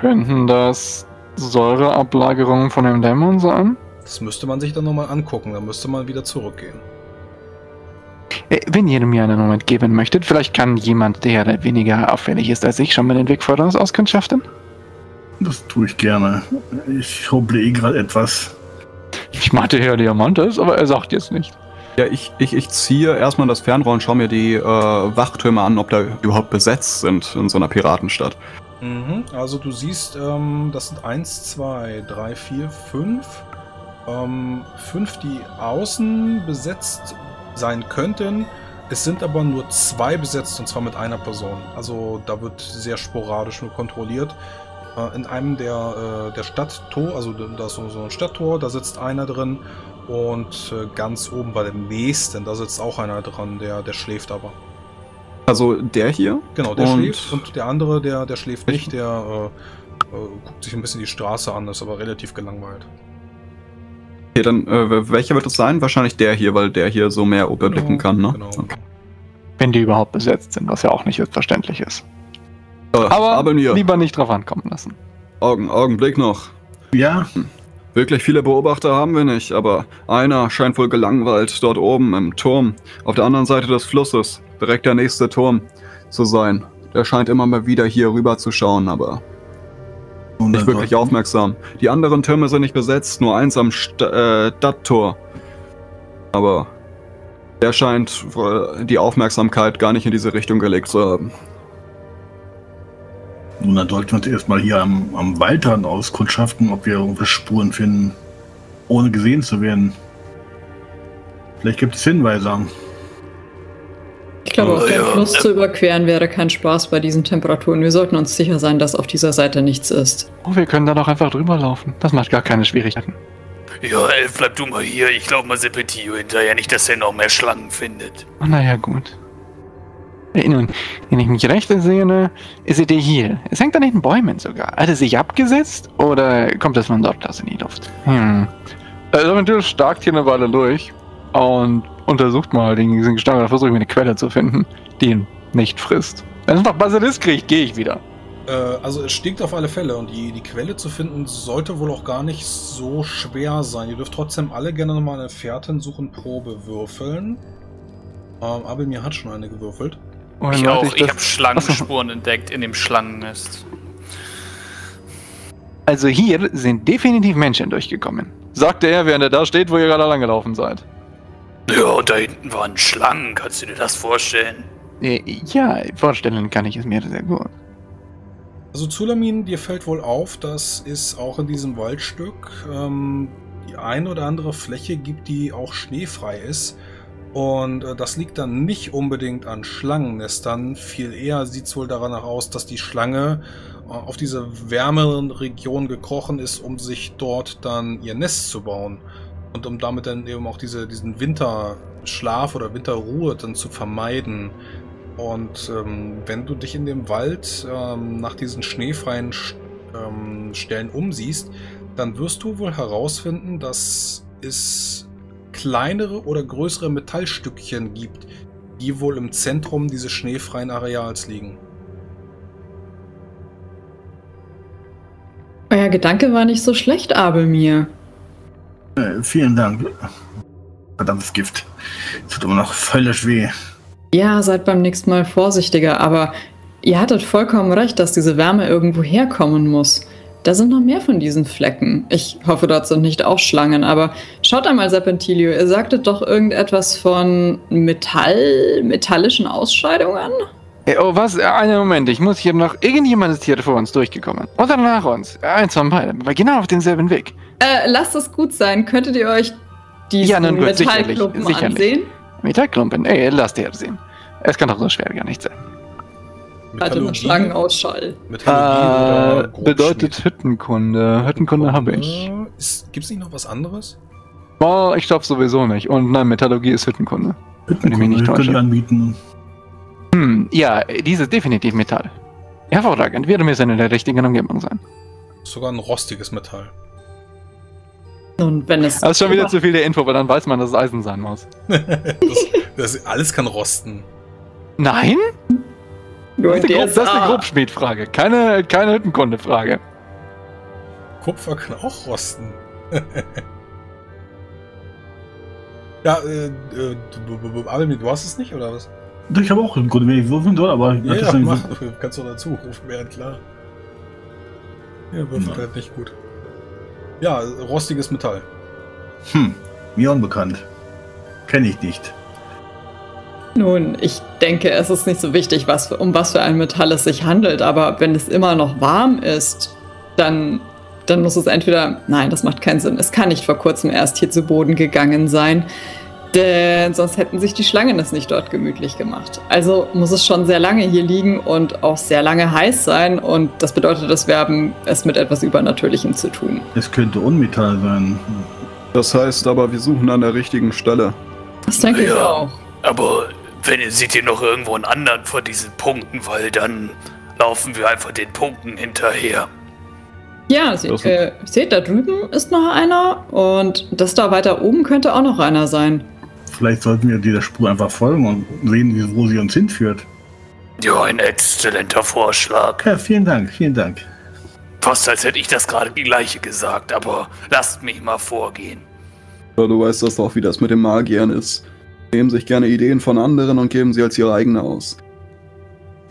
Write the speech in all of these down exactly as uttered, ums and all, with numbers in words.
Könnten das Säureablagerungen von dem Dämon sein? Das müsste man sich dann nochmal angucken, da müsste man wieder zurückgehen. Wenn ihr mir einen Moment geben möchtet, vielleicht kann jemand, der weniger auffällig ist als ich, schon mal den Weg vor uns auskundschaften? Das tue ich gerne. Ich hobble eh gerade etwas. Ich meinte Herr Diamantes, aber er sagt jetzt nicht. Ja, ich, ich, ich ziehe erstmal das Fernrohr und schaue mir die äh, Wachtürme an, ob da überhaupt besetzt sind in so einer Piratenstadt. Mhm, also du siehst, ähm, das sind eins, zwei, drei, vier, fünf. fünf, die außen besetzt sein könnten. Es sind aber nur zwei besetzt, und zwar mit einer Person. Also da wird sehr sporadisch nur kontrolliert. In einem der, der Stadttor, also da ist so ein Stadttor, da sitzt einer drin. Und ganz oben bei dem nächsten, da sitzt auch einer dran, der, der schläft aber. Also der hier? Genau, der und schläft. Und der andere, der, der schläft nicht, der äh, äh, guckt sich ein bisschen die Straße an, ist aber relativ gelangweilt. Okay, dann äh, welcher wird es sein? Wahrscheinlich der hier, weil der hier so mehr überblicken genau, kann, ne? Genau. Okay. Wenn die überhaupt besetzt sind, was ja auch nicht selbstverständlich ist. Äh, aber aber lieber nicht drauf ankommen lassen. Augen, Augenblick noch. Ja. Wirklich viele Beobachter haben wir nicht, aber einer scheint wohl gelangweilt dort oben im Turm, auf der anderen Seite des Flusses, direkt der nächste Turm zu sein. Der scheint immer mal wieder hier rüber zu schauen, aber nicht wirklich aufmerksam. Die anderen Türme sind nicht besetzt, nur eins am St äh, Stadttor. Aber der scheint die Aufmerksamkeit gar nicht in diese Richtung gelegt zu haben. Nun, dann sollten wir uns erstmal hier am, am Waldrand auskundschaften, ob wir irgendwelche Spuren finden, ohne gesehen zu werden. Vielleicht gibt es Hinweise. Ich glaube, auch den Fluss zu überqueren wäre kein Spaß bei diesen Temperaturen. Wir sollten uns sicher sein, dass auf dieser Seite nichts ist. Oh, wir können da doch einfach drüber laufen. Das macht gar keine Schwierigkeiten. Ja, Elf, bleib du mal hier. Ich glaube mal Sepetio hinterher. Nicht, dass er noch mehr Schlangen findet. Oh, naja, gut. Nun, wenn ich mich recht sehe, ist sie hier. Es hängt an den Bäumen sogar. Hat er sich abgesetzt oder kommt das von dort aus in die Luft? Hm. Also, natürlich starkt hier eine Weile durch und untersucht mal diesen Gestangel. Da versuche ich mir eine Quelle zu finden, die ihn nicht frisst. Wenn es noch Basilisk kriegt, gehe ich wieder. Äh, also, es stinkt auf alle Fälle und die, die Quelle zu finden sollte wohl auch gar nicht so schwer sein. Ihr dürft trotzdem alle gerne nochmal eine Fährtensuchenprobe würfeln. Ähm, Abelmir hat schon eine gewürfelt. Oh, ich auch, ich, ich habe Schlangenspuren entdeckt in dem Schlangennest. Also hier sind definitiv Menschen durchgekommen, sagte er, während er da steht, wo ihr gerade langgelaufen seid. Ja, und da hinten waren Schlangen, kannst du dir das vorstellen? Ja, vorstellen kann ich es mir sehr gut. Also Zulamin, dir fällt wohl auf, dass es auch in diesem Waldstück ähm, die eine oder andere Fläche gibt, die auch schneefrei ist. Und äh, das liegt dann nicht unbedingt an Schlangennestern, viel eher sieht es wohl daran aus, dass die Schlange äh, auf diese wärmeren Region gekrochen ist, um sich dort dann ihr Nest zu bauen. Und um damit dann eben auch diese, diesen Winterschlaf oder Winterruhe dann zu vermeiden. Und ähm, wenn du dich in dem Wald ähm, nach diesen schneefreien Sch ähm, Stellen umsiehst, dann wirst du wohl herausfinden, dass es kleinere oder größere Metallstückchen gibt, die wohl im Zentrum dieses schneefreien Areals liegen. Euer Gedanke war nicht so schlecht, Abelmir. Äh, vielen Dank. Verdammtes Gift. Es tut immer noch völlig weh. Ja, seid beim nächsten Mal vorsichtiger, aber ihr hattet vollkommen recht, dass diese Wärme irgendwo herkommen muss. Da sind noch mehr von diesen Flecken. Ich hoffe, dort sind nicht auch Schlangen, aber schaut einmal, Serpentilio, ihr sagtet doch irgendetwas von Metall, metallischen Ausscheidungen? Oh, was? Einen Moment, ich muss hier noch... Irgendjemand ist hier vor uns durchgekommen. Oder nach uns. Eins von beiden, aber genau auf denselben Weg. Äh, lasst es gut sein. Könntet ihr euch diesen ja, nun gut, Metallklumpen sicherlich, sicherlich. ansehen? Metallklumpen? Ey, lasst ihr sehen. Es kann doch so schwer gar nicht sein. Hatte noch Schlangenausschall. Äh, bedeutet Hüttenkunde. Hüttenkunde habe ich. Gibt es nicht noch was anderes? Oh, ich glaube sowieso nicht. Und nein, Metallurgie ist Hüttenkunde. Hüttenkunde können wir anbieten. Hm, ja, dieses ist definitiv Metall. Hervorragend, wird mir in der richtigen Umgebung sein. Sogar ein rostiges Metall. Und wenn es das ist schon wieder zu viel der Info, weil dann weiß man, dass es Eisen sein muss. das, das, alles kann rosten. Nein? Das ist eine Grobschmiedfrage, keine, keine Hüttenkunde-Frage. Kupfer kann auch rosten. Ja, äh, äh Abelmir, du hast es nicht, oder was? Ich habe auch im Grunde wenig Würfeln drin, aber... Ich ja, ja mach, so kannst du dazu rufen werden, klar. Ja, Würfel ja. Halt nicht gut. Ja, rostiges Metall. Hm, mir unbekannt. Kenne ich nicht. Nun, ich denke, es ist nicht so wichtig, was, um was für ein Metall es sich handelt, aber wenn es immer noch warm ist, dann... Dann muss es entweder... Nein, das macht keinen Sinn. Es kann nicht vor kurzem erst hier zu Boden gegangen sein. Denn sonst hätten sich die Schlangen es nicht dort gemütlich gemacht. Also muss es schon sehr lange hier liegen und auch sehr lange heiß sein. Und das bedeutet, dass wir haben es mit etwas Übernatürlichem zu tun. Es könnte Unmetall sein. Das heißt aber, wir suchen an der richtigen Stelle. Das denke ja, ich auch. Aber wenn ihr seht ihr noch irgendwo einen anderen von diesen Punkten, weil dann laufen wir einfach den Punkten hinterher. Ja, se äh, seht, da drüben ist noch einer und das da weiter oben könnte auch noch einer sein. Vielleicht sollten wir dieser Spur einfach folgen und sehen, wo sie uns hinführt. Ja, ein exzellenter Vorschlag. Ja, vielen Dank, vielen Dank. Fast als hätte ich das gerade die gleiche gesagt, aber lasst mich mal vorgehen. Ja, du weißt das doch, wie das mit den Magiern ist. Sie nehmen sich gerne Ideen von anderen und geben sie als ihre eigene aus.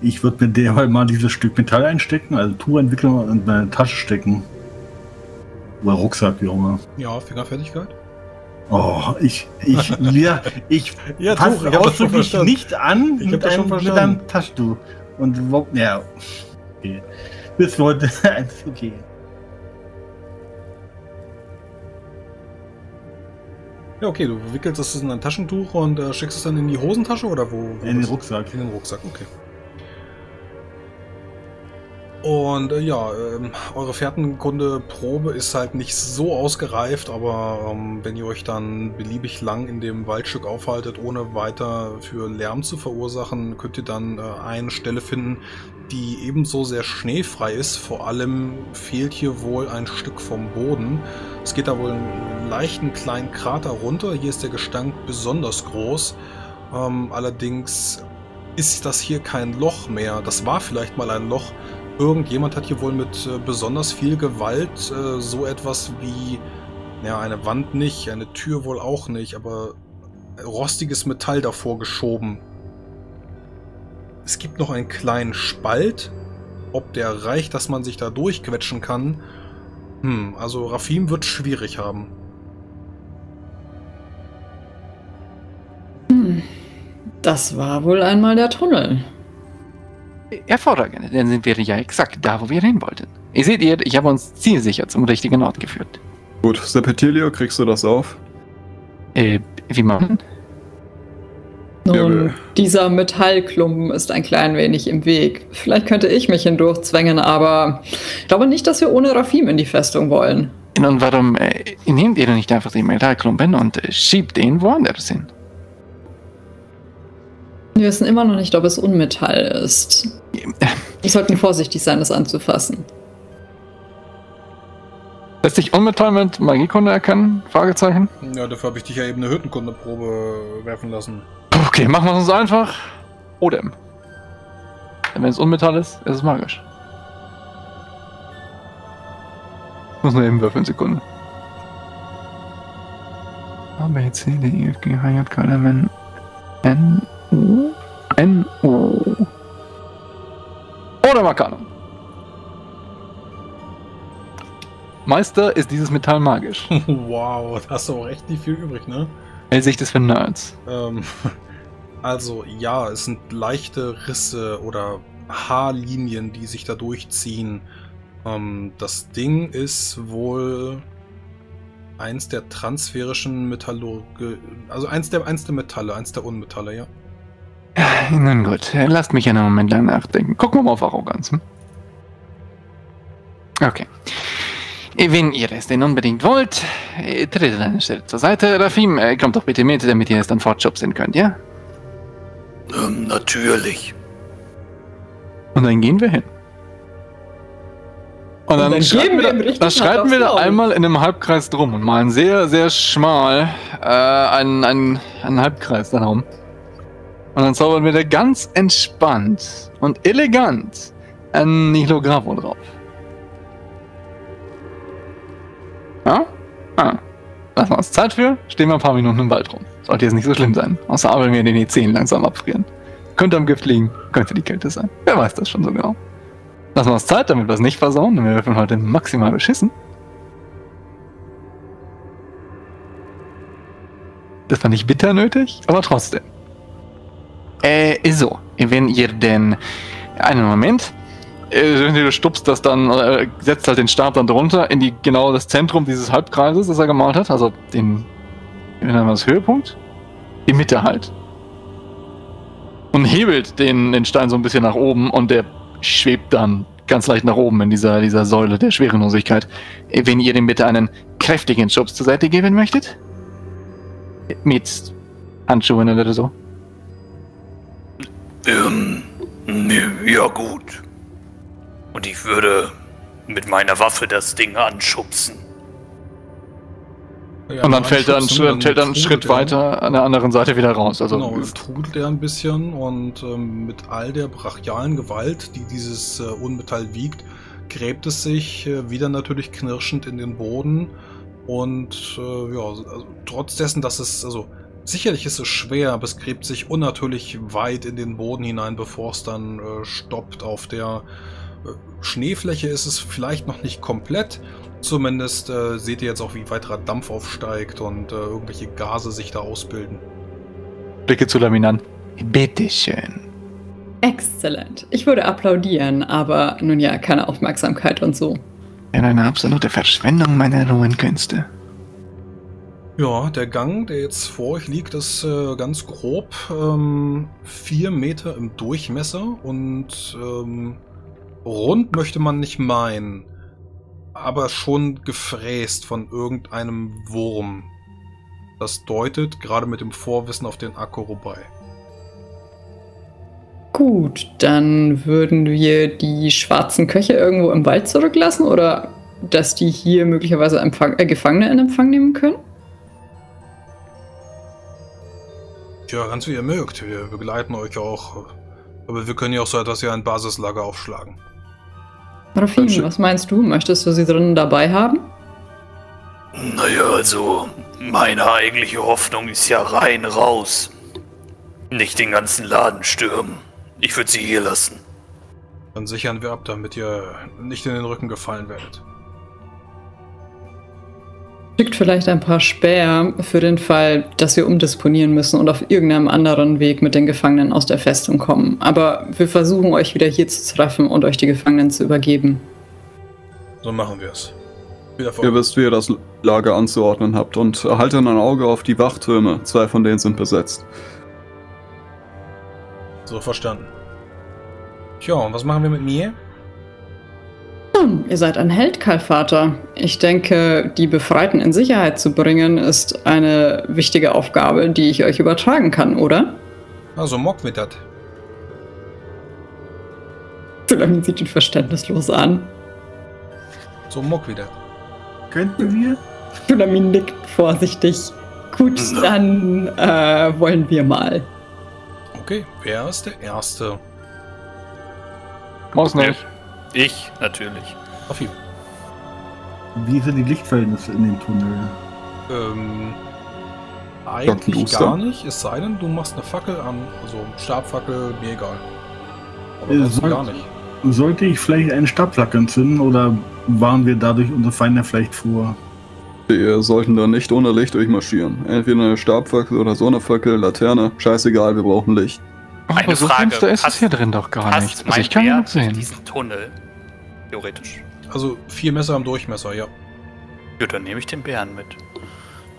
Ich würde mir derweil mal dieses Stück Metall einstecken, also Tour entwickeln und in meine Tasche stecken. Oder Rucksack, wie auch immer. Ja, Fingerfertigkeit. Oh, ich, ich, ja, ich ja, passe ausdrücklich nicht an ich mit, einem, mit einem Taschentuch. Und, ja, okay. Bis heute, eins, okay. Ja, okay, du wickelst das in ein Taschentuch und äh, schickst es dann in die Hosentasche oder wo? wo in den Rucksack. In den Rucksack, okay. Und äh, ja, ähm, eure Fährtenkunde-Probe ist halt nicht so ausgereift, aber ähm, wenn ihr euch dann beliebig lang in dem Waldstück aufhaltet, ohne weiter für Lärm zu verursachen, könnt ihr dann äh, eine Stelle finden, die ebenso sehr schneefrei ist. Vor allem fehlt hier wohl ein Stück vom Boden. Es geht da wohl einen leichten kleinen Krater runter. Hier ist der Gestank besonders groß. Ähm, allerdings ist das hier kein Loch mehr. Das war vielleicht mal ein Loch. Irgendjemand hat hier wohl mit äh, besonders viel Gewalt äh, so etwas wie, ja, eine Wand nicht, eine Tür wohl auch nicht, aber rostiges Metall davor geschoben. Es gibt noch einen kleinen Spalt. Ob der reicht, dass man sich da durchquetschen kann? Hm, also Raphim wird schwierig haben. Hm, das war wohl einmal der Tunnel. Hervorragend, dann sind wir ja exakt da, wo wir hin wollten. Ihr seht, ihr, ich habe uns zielsicher zum richtigen Ort geführt. Gut, Serpentilio, kriegst du das auf? Äh, wie man? Nun, Jawohl. Dieser Metallklumpen ist ein klein wenig im Weg. Vielleicht könnte ich mich hindurchzwängen, aber ich glaube nicht, dass wir ohne Raphim in die Festung wollen. Und warum äh, nehmt ihr nicht einfach den Metallklumpen und äh, schiebt ihn woanders hin? Wir wissen immer noch nicht, ob es Unmetall ist. Wir sollten vorsichtig sein, das anzufassen. Lässt sich Unmetall mit Magiekunde erkennen? Fragezeichen? Ja, dafür habe ich dich ja eben eine Hüttenkundeprobe werfen lassen. Okay, machen wir es uns einfach. Odem. Wenn es Unmetall ist, ist es magisch. Ich muss nur eben würfeln, Sekunde. Aber jetzt sehe ich, ich hat keiner, wenn... N U N O oder Makanum. Meister, ist dieses Metall magisch. Wow, da hast du auch echt nicht viel übrig, ne? Sicht des Nerds. Ähm, also ja, es sind leichte Risse oder Haarlinien, die sich da durchziehen. Ähm, das Ding ist wohl eins der transferischen Metallurge, also eins der, eins der Metalle, eins der Unmetalle, ja. Nun gut, lasst mich einen Moment lang nachdenken. Gucken wir mal auf Arroganz. Hm? Okay. Wenn ihr es denn unbedingt wollt, tretet eine Stelle zur Seite. Raphim, kommt doch bitte mit, damit ihr es dann fortschubsen könnt, ja? Ähm, natürlich. Und dann gehen wir hin. Und dann, und dann schreiben wir, da, schreiben wir da einmal in einem Halbkreis drum und malen sehr, sehr schmal äh, einen, einen, einen Halbkreis da rum. Und dann zaubern wir da ganz entspannt und elegant einen Nihilograbo drauf. Ja? Ah. Lassen wir uns Zeit für, stehen wir ein paar Minuten im Wald rum. Sollte jetzt nicht so schlimm sein, außer Abelmir, den die Zehen langsam abfrieren. Könnte am Gift liegen, könnte die Kälte sein. Wer weiß das schon so genau. Lassen wir uns Zeit, damit wir es nicht versauen, denn wir werden heute maximal beschissen. Das war nicht bitter nötig, aber trotzdem. Äh, so. Wenn ihr denn... Einen Moment. Du stupst das dann, äh, setzt halt den Stab dann drunter in die, genau das Zentrum dieses Halbkreises, das er gemalt hat. Also den, wenn man das Höhepunkt, die Mitte halt. Und hebelt den, den Stein so ein bisschen nach oben und der schwebt dann ganz leicht nach oben in dieser, dieser Säule der Schwerelosigkeit. Wenn ihr dem bitte einen kräftigen Schubs zur Seite geben möchtet. Mit Handschuhen oder so. Ähm, ja gut. Und ich würde mit meiner Waffe das Ding anschubsen. Ja, und dann fällt er einen Schritt, fällt dann einen Schritt weiter an der anderen Seite wieder raus. Also genau, es trudelt er ein bisschen und ähm, mit all der brachialen Gewalt, die dieses äh, Unmetall wiegt, gräbt es sich äh, wieder natürlich knirschend in den Boden. Und äh, ja, also, trotz dessen, dass es, also sicherlich ist es schwer, aber es gräbt sich unnatürlich weit in den Boden hinein, bevor es dann äh, stoppt. Auf der äh, Schneefläche ist es vielleicht noch nicht komplett. Zumindest äh, seht ihr jetzt auch, wie weiterer Dampf aufsteigt und äh, irgendwelche Gase sich da ausbilden. Blicke zu Lamin an. Bitteschön. Exzellent. Ich würde applaudieren, aber nun ja, keine Aufmerksamkeit und so. In einer absolute Verschwendung meiner rohen Künste. Ja, der Gang, der jetzt vor euch liegt, ist äh, ganz grob ähm, vier Meter im Durchmesser und ähm, rund möchte man nicht meinen. Aber schon gefräst von irgendeinem Wurm. Das deutet gerade mit dem Vorwissen auf den Akorubai. Gut, dann würden wir die schwarzen Köche irgendwo im Wald zurücklassen oder dass die hier möglicherweise Empfang, äh, Gefangene in Empfang nehmen können? Ja, ganz wie ihr mögt. Wir begleiten euch auch. Aber wir können ja auch so etwas wie ein Basislager aufschlagen. Raphim, was meinst du? Möchtest du sie drinnen dabei haben? Naja, also, meine eigentliche Hoffnung ist ja rein raus. Nicht den ganzen Laden stürmen. Ich würde sie hier lassen. Dann sichern wir ab, damit ihr nicht in den Rücken gefallen werdet. Schickt vielleicht ein paar Späher für den Fall, dass wir umdisponieren müssen und auf irgendeinem anderen Weg mit den Gefangenen aus der Festung kommen. Aber wir versuchen, euch wieder hier zu treffen und euch die Gefangenen zu übergeben. So machen wir es. Ihr wisst, wie ihr das Lager anzuordnen habt und haltet ein Auge auf die Wachtürme. Zwei von denen sind besetzt. So, verstanden. Tja, und was machen wir mit mir? Nun, ihr seid ein Held, Kalvater. Ich denke, die Befreiten in Sicherheit zu bringen, ist eine wichtige Aufgabe, die ich euch übertragen kann, oder? Also Mockwittert. Dulamin sieht ihn verständnislos an. So Mockwittert. Könnten wir? Dulamin nickt vorsichtig. Gut, dann äh, wollen wir mal. Okay, wer ist der Erste? Maus nicht. Ich, natürlich. Auf ihn. Wie sind die Lichtverhältnisse in dem Tunnel? Ähm, eigentlich gar nicht, es sei denn, du machst eine Fackel an, also Stabfackel, mir egal. Aber äh, sollte, gar nicht. Sollte ich vielleicht einen Stabfackel entzünden oder waren wir dadurch unsere Feinde vielleicht vor? Wir sollten da nicht ohne Licht durchmarschieren. Entweder eine Stabfackel oder so eine Fackel, Laterne, scheißegal, wir brauchen Licht. Eine aber so Frage, passt, ist es hier drin doch gar nicht. Also ich kann ja sehen. Diesen Tunnel, theoretisch. Also vier Messer am Durchmesser, ja. Ja, dann nehme ich den Bären mit.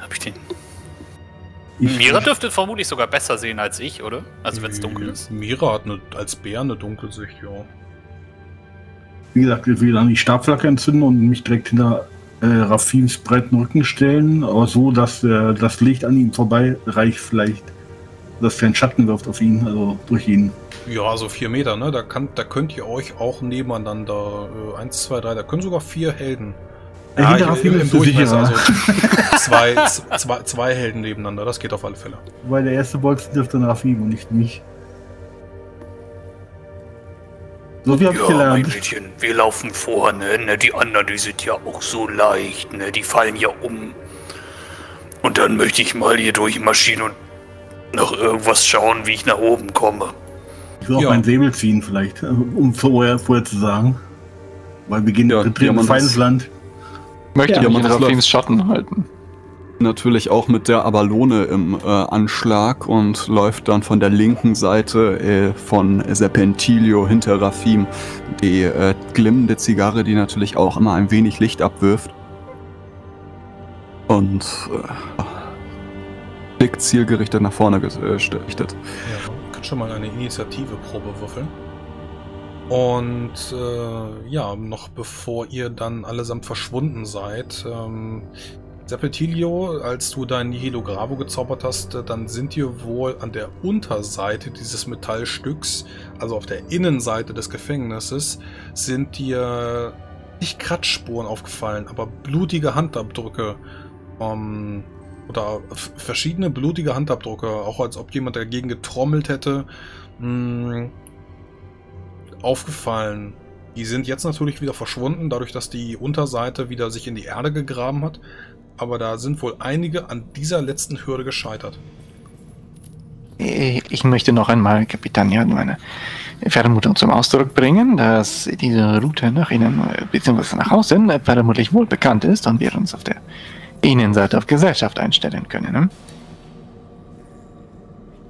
Hab ich den? Ich Mira nicht. Dürfte vermutlich sogar besser sehen als ich, oder? Also wenn es dunkel ja. ist. Mira hat eine, als Bär eine Dunkelsicht, ja. Wie gesagt, ich will dann die Stabflacke entzünden und mich direkt hinter äh, Raffims breiten Rücken stellen, aber so, dass äh, das Licht an ihm vorbei reicht vielleicht. Dass kein Schatten wirft auf ihn, also durch ihn. Ja, also vier Meter, ne? Da, kann, da könnt ihr euch auch nebeneinander äh, eins, zwei, drei, da können sogar vier Helden. Ja, ja, ich, im, im Durchmesser, also zwei, zwei, zwei Helden nebeneinander, das geht auf alle Fälle. Weil der erste Bolzen dürfte nach ihm und nicht mich. So wie hab ich gelernt. Ja, mein Mädchen, wir laufen vor, ne? Die anderen, die sind ja auch so leicht, ne? Die fallen ja um. Und dann möchte ich mal hier durchmarschieren und nach irgendwas schauen, wie ich nach oben komme. Ich will auch ja. meinen Säbel ziehen vielleicht, um vorher, vorher zu sagen. Weil wir gehen ja in feines Land. Möchte ja, ich mich in Raphims Schatten halten. Natürlich auch mit der Abalone im äh, Anschlag und läuft dann von der linken Seite äh, von Serpentilio hinter Raphim. Die äh, glimmende Zigarre, die natürlich auch immer ein wenig Licht abwirft. Und äh, dick zielgerichtet nach vorne gerichtet. Ja, ich kann schon mal eine Initiative-Probe würfeln. Und äh, ja, noch bevor ihr dann allesamt verschwunden seid, ähm, Sepetio, als du dein Nihilograbo gezaubert hast, dann sind dir wohl an der Unterseite dieses Metallstücks, also auf der Innenseite des Gefängnisses, sind dir nicht Kratzspuren aufgefallen, aber blutige Handabdrücke. Ähm, oder verschiedene blutige Handabdrücke, auch als ob jemand dagegen getrommelt hätte, mh, aufgefallen. Die sind jetzt natürlich wieder verschwunden, dadurch, dass die Unterseite wieder sich in die Erde gegraben hat. Aber da sind wohl einige an dieser letzten Hürde gescheitert. Ich möchte noch einmal, Kapitän, ja, meine Vermutung zum Ausdruck bringen, dass diese Route nach innen bzw. nach außen vermutlich wohl bekannt ist und wir uns auf der Innenseite auf Gesellschaft einstellen können. Ne?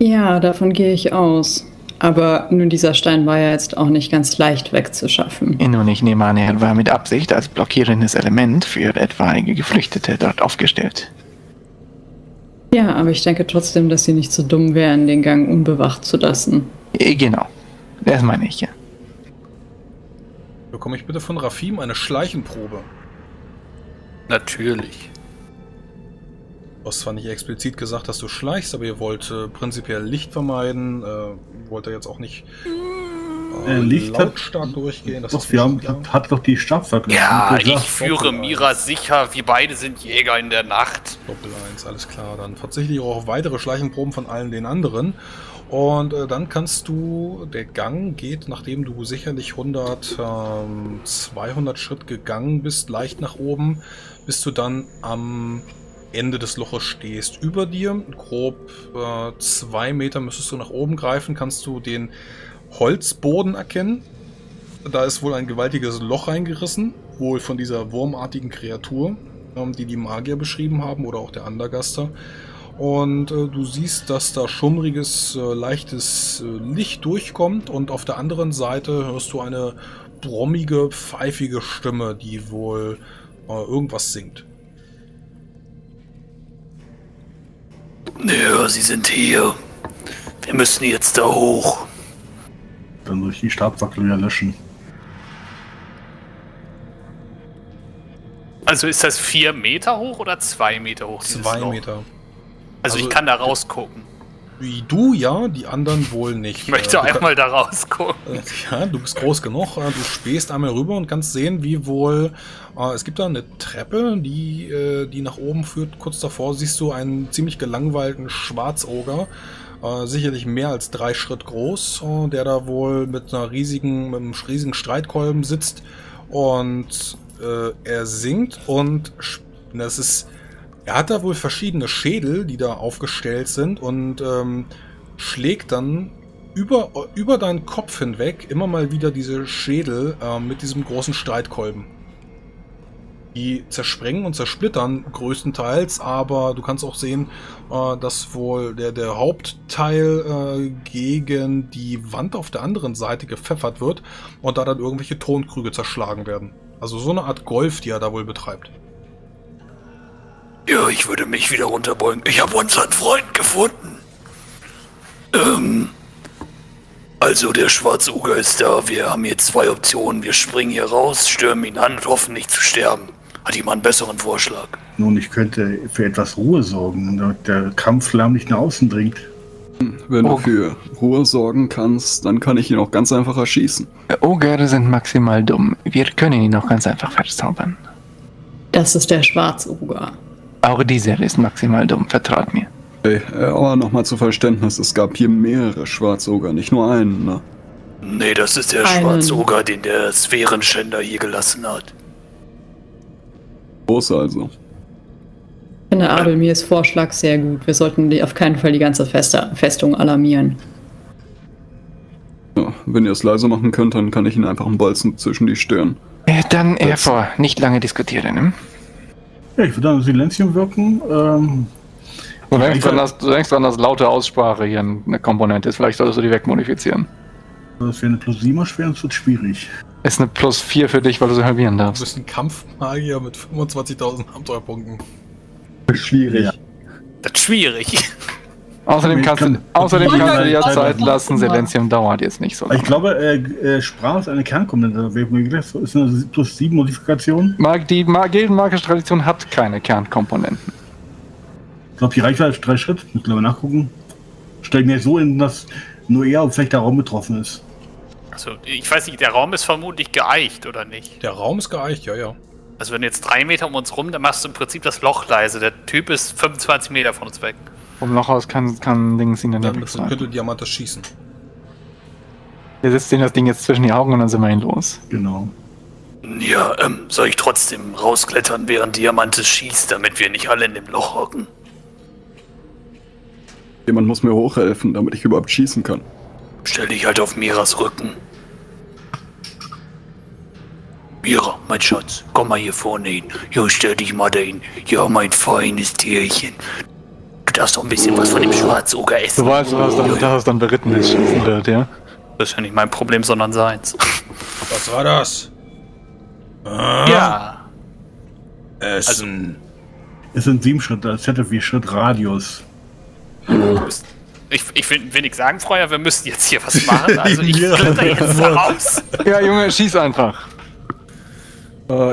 Ja, davon gehe ich aus. Aber nun, dieser Stein war ja jetzt auch nicht ganz leicht wegzuschaffen. Nun, ich nehme an, er war mit Absicht als blockierendes Element für etwaige Geflüchtete dort aufgestellt. Ja, aber ich denke trotzdem, dass sie nicht so dumm wären, den Gang unbewacht zu lassen. Genau, das meine ich ja. Bekomme ich bitte von Raphim eine Schleichenprobe? Natürlich. Du hast zwar nicht explizit gesagt, dass du schleichst, aber ihr wollt äh, prinzipiell Licht vermeiden. Äh, wollt ihr jetzt auch nicht äh, äh, Licht lautstark hat, durchgehen? Das doch, ist wir haben, hat doch die Stabverknüpfung. Ja, ich gesagt. Führe Mira sicher. Wir beide sind Jäger in der Nacht. Doppel eins, alles klar. Dann verzichte ich auch auf weitere Schleichenproben von allen den anderen. Und äh, dann kannst du, der Gang geht, nachdem du sicherlich hundert, zweihundert Schritt gegangen bist, leicht nach oben, bist du dann am Ende des Loches stehst. Über dir, grob äh, zwei Meter müsstest du nach oben greifen, kannst du den Holzboden erkennen. Da ist wohl ein gewaltiges Loch eingerissen, wohl von dieser wurmartigen Kreatur, ähm, die die Magier beschrieben haben oder auch der Andergaster. Und äh, du siehst, dass da schummriges, äh, leichtes äh, Licht durchkommt und auf der anderen Seite hörst du eine brummige, pfeifige Stimme, die wohl äh, irgendwas singt. Ja, sie sind hier. Wir müssen jetzt da hoch. Dann durch die Stabfackel wieder löschen. Also ist das vier Meter hoch oder zwei Meter hoch? Zwei Meter. Also, also ich kann da rausgucken. Wie du ja, die anderen wohl nicht. Ich möchte äh, einmal da rausgucken. Äh, ja, du bist groß genug. Äh, du spähst einmal rüber und kannst sehen, wie wohl... Äh, es gibt da eine Treppe, die, äh, die nach oben führt. Kurz davor siehst du einen ziemlich gelangweilten Schwarzoger. Äh, sicherlich mehr als drei Schritt groß. Äh, der da wohl mit, einer riesigen, mit einem riesigen Streitkolben sitzt. Und äh, er singt und... Das ist... Er hat da wohl verschiedene Schädel, die da aufgestellt sind und ähm, schlägt dann über, über deinen Kopf hinweg immer mal wieder diese Schädel äh, mit diesem großen Streitkolben. Die zersprengen und zersplittern größtenteils, aber du kannst auch sehen, äh, dass wohl der, der Hauptteil äh, gegen die Wand auf der anderen Seite gepfeffert wird und da dann irgendwelche Tonkrüge zerschlagen werden. Also so eine Art Golf, die er da wohl betreibt. Ja, ich würde mich wieder runterbeugen. Ich habe unseren Freund gefunden. Ähm, also der Schwarzoger ist da. Wir haben hier zwei Optionen. Wir springen hier raus, stürmen ihn an und hoffen nicht zu sterben. Hat jemand einen besseren Vorschlag? Nun, ich könnte für etwas Ruhe sorgen, damit der Kampflärm nicht nach außen dringt. Wenn du für Ruhe sorgen kannst, dann kann ich ihn auch ganz einfach erschießen. Oger sind maximal dumm. Wir können ihn auch ganz einfach verzaubern. Das ist der Schwarzoger. Auch dieser ist maximal dumm, vertraut mir. Hey, aber nochmal zu Verständnis, es gab hier mehrere Schwarzoger, nicht nur einen, ne? Nee, das ist der Schwarzoger, den der Sphärenschänder hier gelassen hat. Große also. Ich finde Abelmirs Vorschlag sehr gut. Wir sollten auf keinen Fall die ganze Festung alarmieren. Ja, wenn ihr es leise machen könnt, dann kann ich ihn einfach einen Bolzen zwischen die Stirn. Äh, dann eher vor. Nicht lange diskutieren, ne? Ja, ich würde dann Silenzium wirken. Ähm, du, denkst an das, du denkst dran, dass laute Aussprache hier eine Komponente ist. Vielleicht solltest du die wegmodifizieren. Das wäre eine plus sieben schwer, das wird schwierig. Ist eine plus vier für dich, weil du sie halbieren darfst. Du bist ein Kampfmagier mit fünfundzwanzigtausend Abenteuerpunkten. Schwierig. Ja. Das ist schwierig. Außerdem kannst du außerdem kannst du ja Zeit lassen, Silenzium dauert jetzt nicht so lange. Ich glaube, äh, äh, Sprache ist eine Kernkomponente. Das ist eine plus sieben Modifikation. Die gildenmagische Tradition hat keine Kernkomponenten. Ich glaube, die Reichweite ist drei Schritt. Ich glaube, nachgucken. Stell mir so in, dass nur er und vielleicht der Raum betroffen ist. Also, ich weiß nicht, der Raum ist vermutlich geeicht, oder nicht? Der Raum ist geeicht, ja, ja. Also wenn jetzt drei Meter um uns rum, dann machst du im Prinzip das Loch leise. Der Typ ist fünfundzwanzig Meter von uns weg. Vom Loch aus kann, kann Dings ihn dann nicht sein. Dann könnte Diamante schießen. Wir setzen ihm das Ding jetzt zwischen die Augen und dann sind wir ihn los. Genau. Ja, ähm, soll ich trotzdem rausklettern, während Diamante schießt, damit wir nicht alle in dem Loch hocken? Jemand muss mir hochhelfen, damit ich überhaupt schießen kann. Stell dich halt auf Miras Rücken. Mira, mein Schatz, komm mal hier vorne hin. Ja, stell dich mal dahin. Ja, mein feines Tierchen. Du darfst doch ein bisschen was von dem Schwarzoger essen. Du weißt, dass das, das dann beritten ist, schießen wird, ja? Das ist ja nicht mein Problem, sondern seins. Was war das? Ah. Ja. Essen. Also, es sind sieben Schritte, das hätte wie Schritt Radius. Ich, ich will, will nichts sagen, Freuer, wir müssen jetzt hier was machen. Also ich kletter jetzt raus. Ja, Junge, schieß einfach.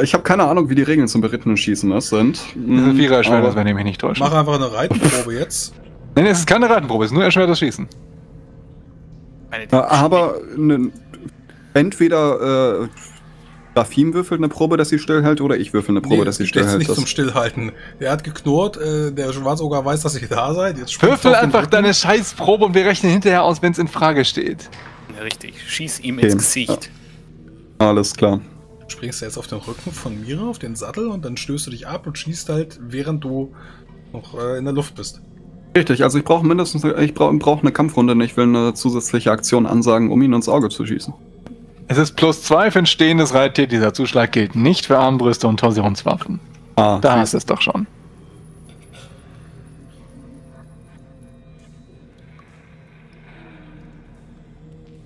Ich habe keine Ahnung, wie die Regeln zum berittenen Schießen das sind. Das ist vierer Erschwertes, wenn ich mich nicht täusche. Mach einfach eine Reitenprobe jetzt. Nein, es ist keine Reitenprobe, es ist nur erschwertes Schießen. Eine, aber ne, entweder äh, Raphim würfelt eine Probe, dass sie stillhält, oder ich würfel eine Probe, nee, dass sie stillhält. Nicht das. Zum Stillhalten. Der hat geknurrt, äh, der Schwarzoger weiß, dass ich da seid. Jetzt würfel einfach Rücken. Deine Scheißprobe und wir rechnen hinterher aus, wenn es in Frage steht. Ja, richtig, schieß ihm ins okay. Gesicht. Ja. Alles klar. Springst du jetzt auf den Rücken von Mira, auf den Sattel und dann stößt du dich ab und schießt halt, während du noch äh, in der Luft bist. Richtig, also ich brauche mindestens ich brauche brauch eine Kampfrunde und ich will eine zusätzliche Aktion ansagen, um ihn ins Auge zu schießen. Es ist plus zwei für ein stehendes Reittier, dieser Zuschlag gilt nicht für Armbrüste und Torsionswaffen. Ah, da ist es doch schon.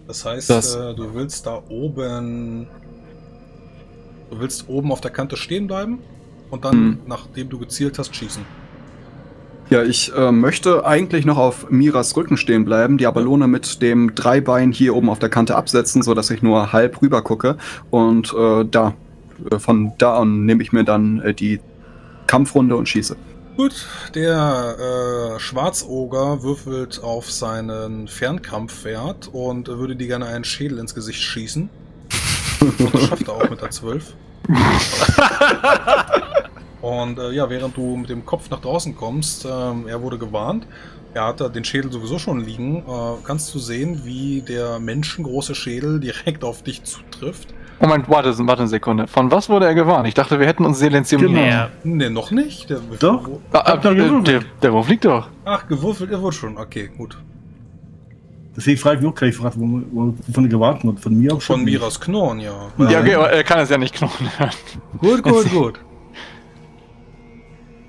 Das heißt, das äh, du willst da oben... Du willst oben auf der Kante stehen bleiben und dann, hm. nachdem du gezielt hast, schießen. Ja, ich äh, möchte eigentlich noch auf Miras Rücken stehen bleiben, die Abalone mit dem Dreibein hier oben auf der Kante absetzen, sodass ich nur halb rüber gucke. Und äh, da, von da an nehme ich mir dann äh, die Kampfrunde und schieße. Gut, der äh, Schwarzoger würfelt auf seinen Fernkampfwert und würde dir gerne einen Schädel ins Gesicht schießen. Und das schafft er auch mit der zwölf. Und äh, ja, während du mit dem Kopf nach draußen kommst, ähm, er wurde gewarnt, er hatte den Schädel sowieso schon liegen, äh, kannst du sehen, wie der menschengroße Schädel direkt auf dich zutrifft. Moment, warte, warte eine Sekunde. Von was wurde er gewarnt? Ich dachte, wir hätten uns Silenzium genau. Ne, noch nicht. Der, doch. Ah, der, der, der Wurf liegt doch. Ach, gewürfelt, er wurde schon. Okay, gut. Deswegen frage ich mich auch gleich, wovon wo, wo er gewartet wird. Von mir auch schon. Von Miras Knurren, ja. Ja, okay, aber er kann es ja nicht knurren. Gut, gut, gut.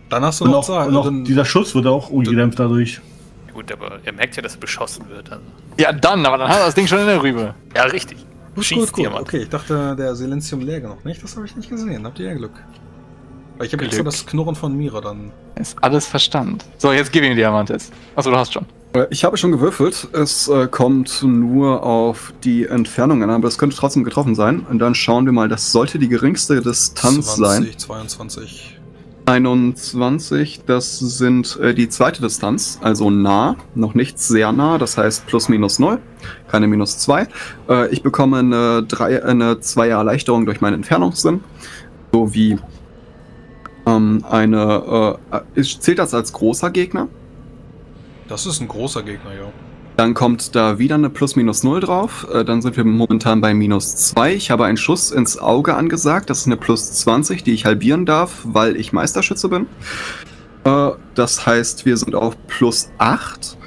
Dann hast du noch sagen. Auch dieser Schuss wird auch ungedämpft dadurch. Gut, aber er merkt ja, dass er beschossen wird. Also. Ja, dann, aber dann hat er das Ding schon in der Rübe. Ja, richtig. Gut, Schießt gut, gut. Okay, ich dachte, der Silenzium läge noch nicht. Das habe ich nicht gesehen. Habt ihr ja Glück. Weil ich habe jetzt so das Knurren von Mira dann. Ist alles Verstand. So, jetzt gib ihm die Diamante. Achso, du hast schon. Ich habe schon gewürfelt, es äh, kommt nur auf die Entfernung an, aber es könnte trotzdem getroffen sein. Und dann schauen wir mal, das sollte die geringste Distanz sein. zwanzig, zweiundzwanzig. einundzwanzig, das sind äh, die zweite Distanz, also nah, noch nicht sehr nah, das heißt plus minus null, keine minus zwei. Äh, ich bekomme eine drei, eine zwei Erleichterung durch meinen Entfernungssinn, sowie ähm, eine, äh, zählt das als großer Gegner? Das ist ein großer Gegner, ja. Dann kommt da wieder eine Plus-Minus null drauf. Dann sind wir momentan bei Minus zwei. Ich habe einen Schuss ins Auge angesagt. Das ist eine Plus zwanzig, die ich halbieren darf, weil ich Meisterschütze bin. Das heißt, wir sind auf Plus acht.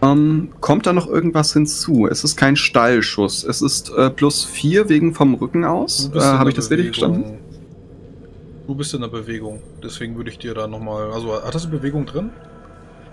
Kommt da noch irgendwas hinzu? Es ist kein Steilschuss. Es ist Plus vier wegen vom Rücken aus. Habe ich das richtig verstanden? Du bist in der Bewegung. Deswegen würde ich dir da nochmal... Also, hat das eine Bewegung drin?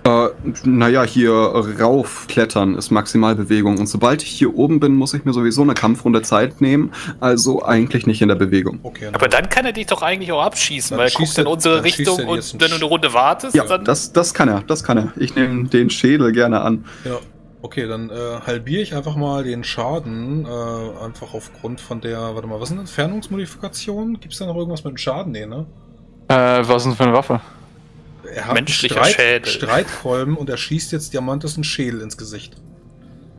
Äh, naja, hier raufklettern ist Maximalbewegung. Und sobald ich hier oben bin, muss ich mir sowieso eine Kampfrunde Zeit nehmen. Also eigentlich nicht in der Bewegung. Okay, dann aber dann kann er dich doch eigentlich auch abschießen, weil er guckt in unsere Richtung und wenn du eine Runde wartest... Ja, dann das, das kann er, das kann er. Ich nehme den Schädel gerne an. Ja, okay, dann äh, halbiere ich einfach mal den Schaden. Äh, einfach aufgrund von der... Warte mal, was sind Entfernungsmodifikationen? Gibt es da noch irgendwas mit dem Schaden? Nee, ne? Äh, was ist denn für eine Waffe? Er hat menschlicher Streit, Schädel. Streitkolben und er schießt jetzt Diamantes einen Schädel ins Gesicht.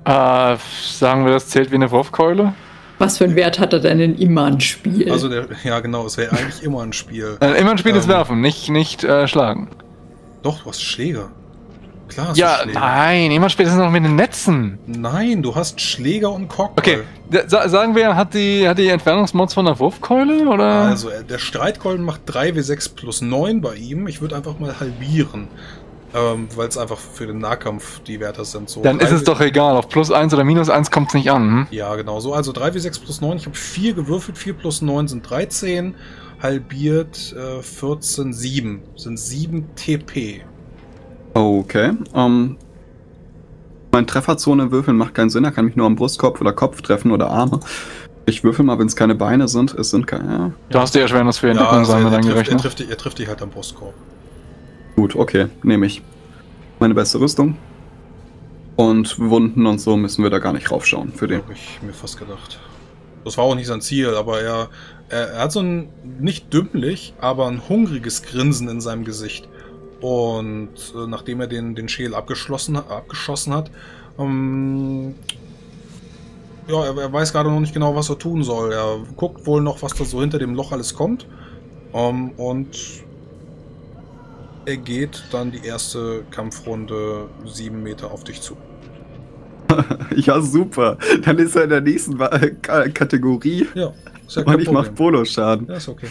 Äh, sagen wir, das zählt wie eine Wurfkeule? Was für einen Wert hat er denn in immer ein Spiel? Also, der, ja genau, es wäre eigentlich immer ein Spiel. Äh, immer ein Spiel ähm, ist Werfen, nicht, nicht äh, Schlagen. Doch, du hast Schläger. Klar hast ja, du Schläger. Nein, immer ein Spiel ist noch mit den Netzen. Nein, du hast Schläger und Cockball. Okay, Sa sagen wir, hat die, hat die Entfernungsmods von der Wurfkeule, oder? Also, der Streitkolben macht drei W sechs plus neun bei ihm. Ich würde einfach mal halbieren, ähm, weil es einfach für den Nahkampf die Werte sind. So dann ist es doch egal, auf plus eins oder minus eins kommt es nicht an. Hm? Ja, genau so. Also drei W sechs plus neun, ich habe vier gewürfelt, vier plus neun sind dreizehn, halbiert äh, vierzehn, sieben. Sind sieben T P. Okay, ähm... Mein Trefferzone würfeln macht keinen Sinn, er kann mich nur am Brustkorb oder Kopf treffen oder Arme. Ich würfel mal, wenn es keine Beine sind, es sind keine... Ja. Da hast du ja schwer, dass für Entdeckung ja, also sein, wenn dann gerechnet. Er trifft, er trifft dich halt am Brustkorb. Gut, okay, nehme ich. Meine beste Rüstung. Und Wunden und so müssen wir da gar nicht raufschauen für den. Hab ich mir fast gedacht. Das war auch nicht sein Ziel, aber er, er, er hat so ein, nicht dümmlich, aber ein hungriges Grinsen in seinem Gesicht. Und äh, nachdem er den, den Schädel abgeschlossen, abgeschossen hat, ähm, ja, er, er weiß gerade noch nicht genau, was er tun soll. Er guckt wohl noch, was da so hinter dem Loch alles kommt. Ähm, und er geht dann die erste Kampfrunde sieben Meter auf dich zu. Ja, super. Dann ist er in der nächsten Kategorie. Ja, ist ja kein Problem. Und ich mach Poloschaden. Ja, ist okay.